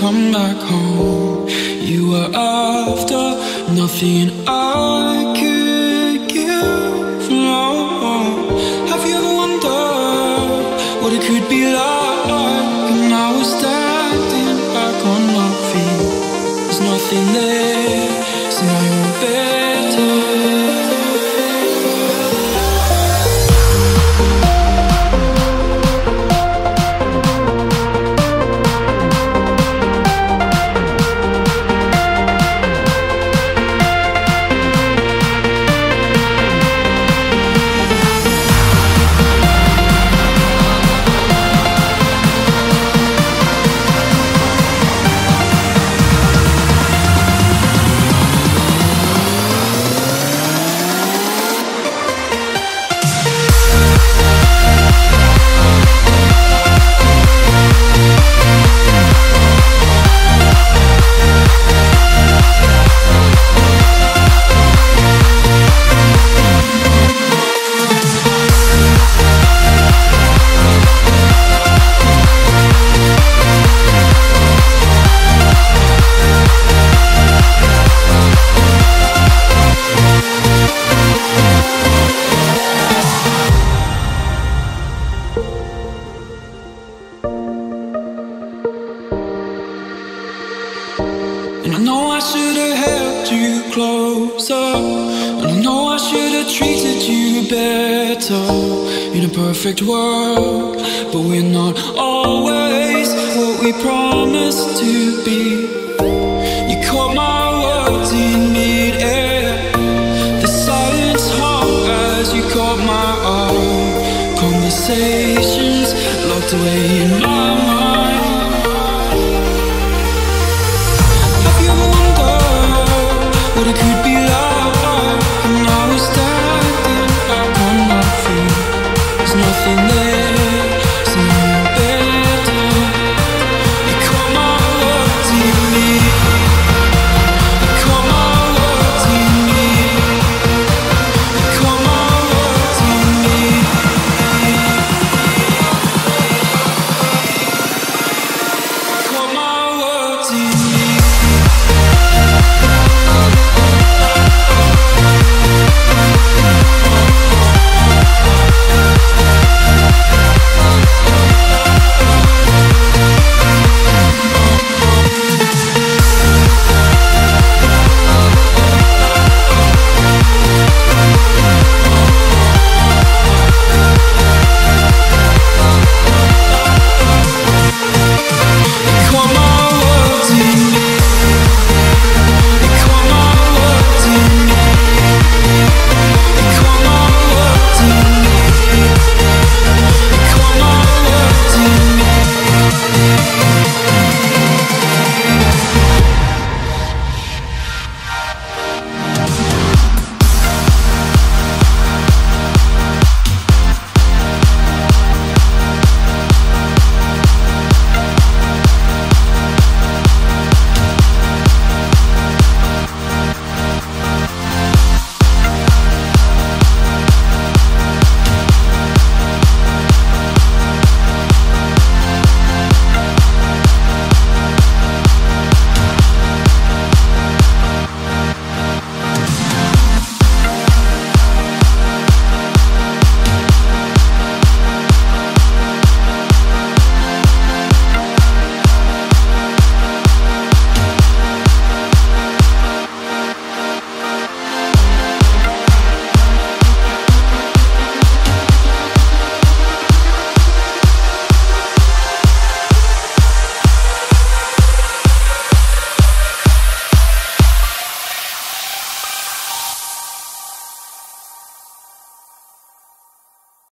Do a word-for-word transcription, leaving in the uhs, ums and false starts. come back home. You were after nothing I could give, no. Have you ever wondered what it could be like? And I was standing back on my feet. There's nothing there, so now you're better. And I know I should've held you closer, and I know I should've treated you better. In a perfect world, but we're not always what we promised to be. You caught my words in mid-air, the silence hung as you caught my arm. Conversations locked away in my